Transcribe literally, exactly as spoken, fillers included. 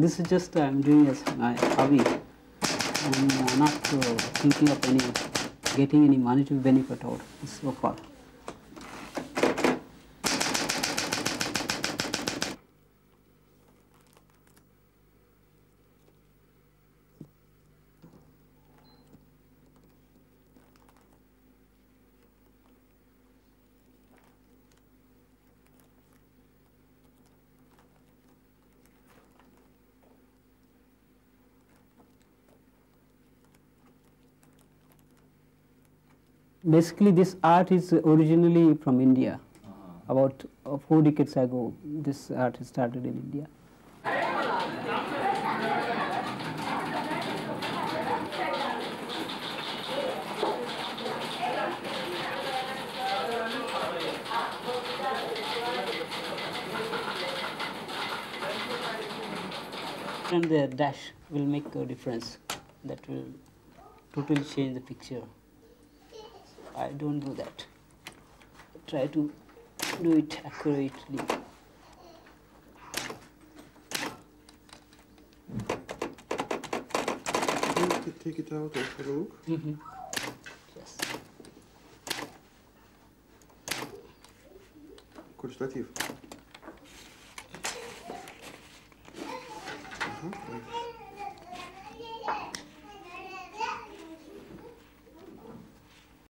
This is just uh, I'm doing as my hobby. I'm uh, not uh, thinking of any getting any monetary benefit out so far. Basically, this art is originally from India. About uh, four decades ago, this art started in India. And the dash will make a difference. That will totally change the picture. I don't do that. I try to do it accurately. You could take it out of the rope. Mm-hmm. Yes. Good stative. Uh-huh.